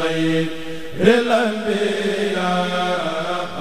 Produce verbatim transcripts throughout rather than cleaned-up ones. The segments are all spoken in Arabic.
خلق السماء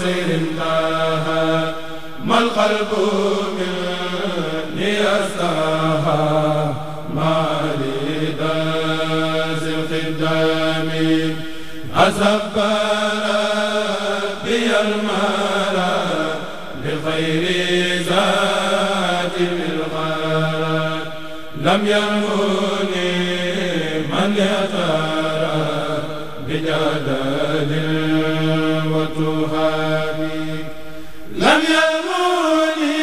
سير انتهى ما القلب مني يستهى مع لداس الخدام أسب ربي الملا لغير ذات لم يروني من يترى بجدد وتهامي لم يروني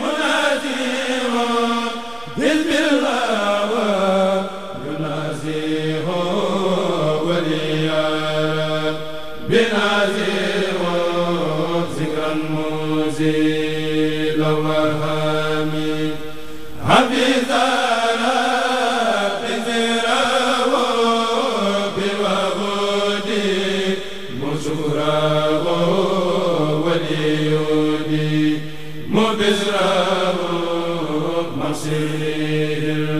منازيه بذب الغوى ينازيه وليارى بنازيه ذكرا مزيل وهامي حفظ رب ذره بوجودي مسوره وليودي مبشره مصير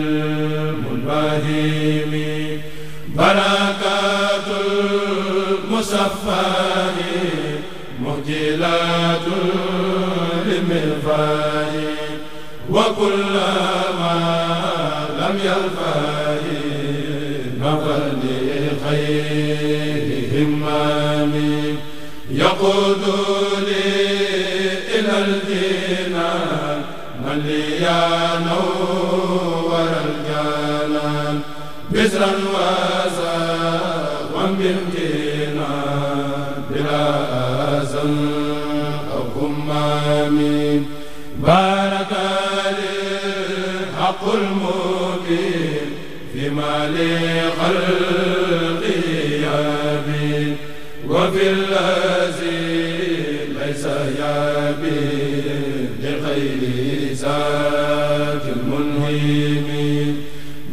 المنبهم بركات المصفاه مجلات للمرفاه وكل ما لم يلفه نظر لخير همامي يقود لي إلى الجنان من لي نور الجنان بسرا وسهوا بامتنان بلا أذى أو همام بارك الحق المبين فيما لخلقه يبين وفي الذي ليس يبين لغير ذات المنهم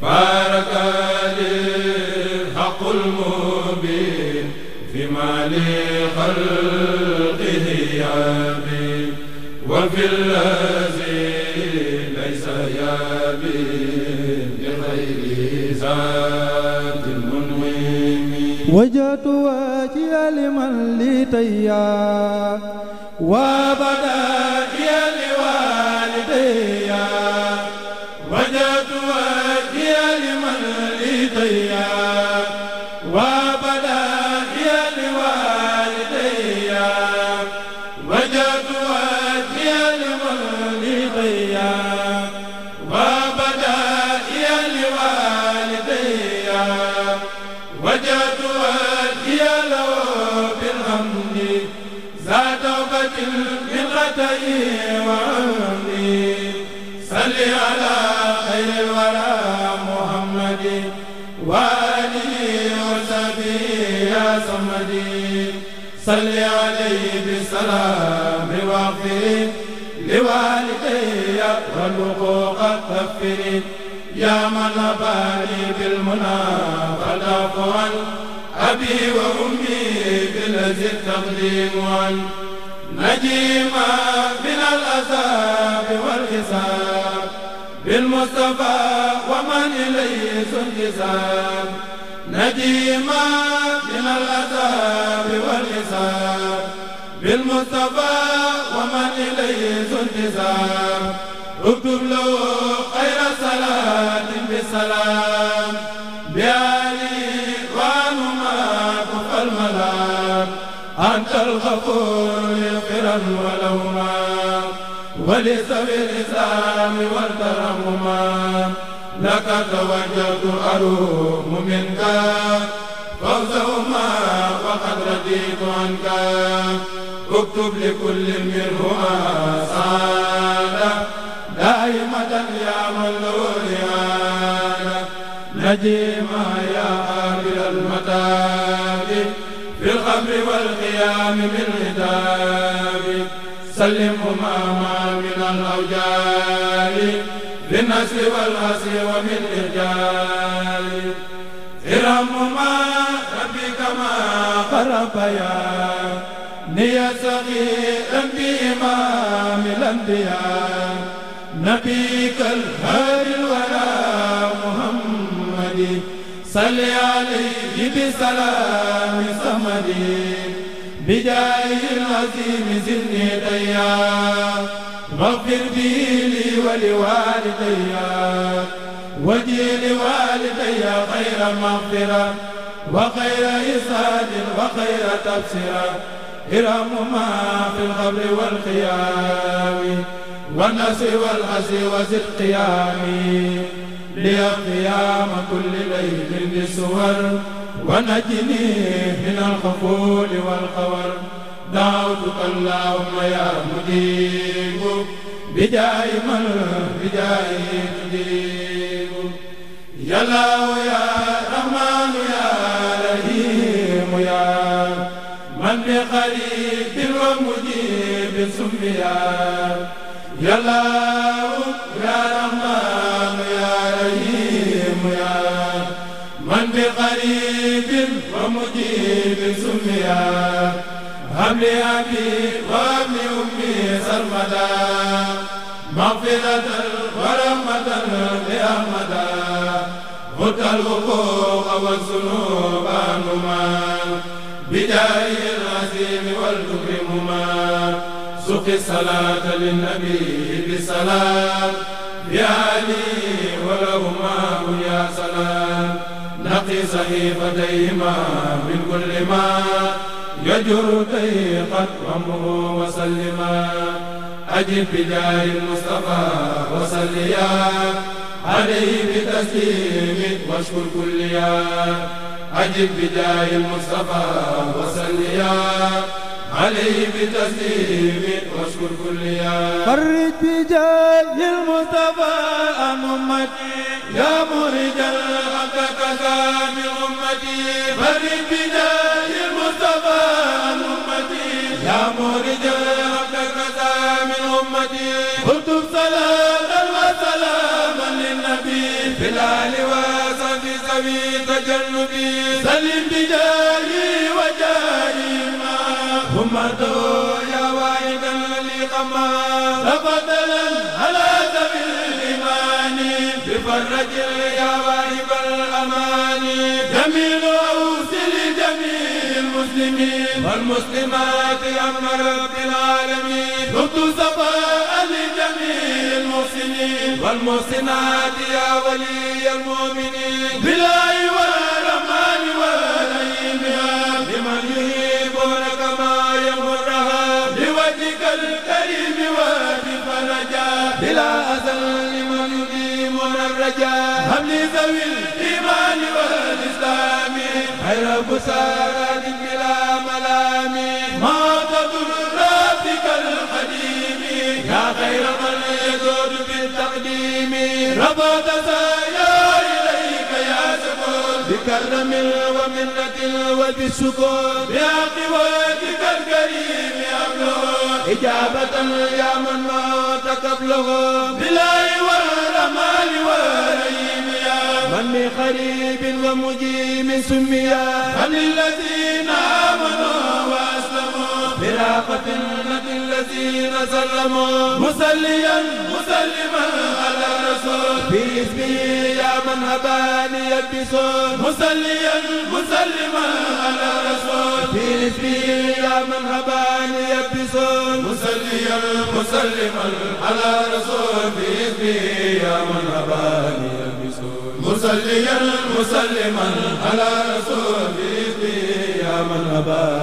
بارك الحق المبين فيما لخلقه يبين وفي الذي ليس يبين لغير ذات المنهم وجهت وجهي لمن لي تيار وبدائي لوالدي وجهت وجهي لمن لي تيار وبدائي لوالدي وجهت صل على خير الورى محمد وآله وصحبه يا صمدي صل عليه بالسلام واغفر لوالدي والحقوق كفر يا من أباني بالمنى قد عفوا أبي وأمي بالذي التقديم عن نجيما من العذاب والحساب بالمصطفى ومن إليه انتساب نجيما من العذاب والحساب بالمصطفى ومن إليه انتساب اكتب له خير صلاة بسلام بآله وعنهما كف الملام أنت الغفور للقرى ولهما ولذوي الإسلام والترهما لك توجهت أروم منك فوزهما وقد رضيت عنك اكتب لكل منهما سعادة دائمة يا من لوليانا نجيما يا آخر المتاب في الخمر والقيام بالهتاب سلمهما ما من الأوجال للنسل والأسر ومن رجال إرمهما ربي كما قربيا نيا صغيرا بإمام الأنبياء نبيك الهادي الورى محمد صل عليه بسلام صمدي بجاه العظيم زدني هديا واغفر به لي ولوالدي وجي لوالدي خير مغفرة وخير إسعاد وخير تبصرة إرامهما في القبر والخيام والناس والعزي وزد قيامي لي قيام كل ليل بالسور ونجني من الخفول والخور دعوتك اللهم يا مجيب بجاي من بجاي تجيب يا الله يا رحمن يا رحيم يا من بقريب ومجيب سميا يا الله يا رحمن يا رحيم يا من بقريب ومجيب سميا هب لي أبي وهب لي أمي سرمدا مغفرة ورحمة لأحمدا غط الوقوق والذنوب عنهما بجاه العظيم والتكرمهما سق الصلاة للنبي بالسلام بآله ولهما يا سلام نقي صحيفتيهما من كل ما يجر ضيقا وامره وسلما أجب بجاه المصطفى وسليا عليه بتسليم واشكر كليا أجب بجاه المصطفى وسليا عليه بتسليم واشكر كليا فرج بجاه المصطفى أمتي يا مرج الحق كامل أمتي فرج بجاه المصطفى أمتي يا مرج الحق كامل أمتي قلت صلاة وسلاما للنبي في الآل وصحب سبي تجنبي سلم بجاهي وجاهي يا واحدا للقمة تبدلا على سبيل الإيمان بفرج يا واهب الأمان جميل أوصل جميع المسلمين والمسلمات أمن رب العالمين كنت صفاء لجميع المحسنين والمحسنات يا ولي المؤمنين بالله والرحمن والرحيم لمن يهيبونك ما الكريم واجب الرجاء بلا أزل لمن يقيمون الرجاء هم لذوي الإيمان والإسلام خير بسارات بلا ملام ما تضر ربك القديم يا خير من يزور بالتقديم ربطت يا إليك يا سكون بكرم ومنة وبالشكر بأقواتك الكريم أبلغ إجابة يا من موت قبله بالله والرحمن والرحيم يا من من قريب ومجيب سميا فللذين آمنوا وأسلموا فراقة للذين سلموا مسليا مسلما على رسول باسمه يا من هباني يلبسون مسليا مسلما على رسول باسمه يا من هباني يلبسون مسليا مسلما على رسول باسمه يا من هباني يلبسون مسليا مسلما على رسول باسمه يا من هباني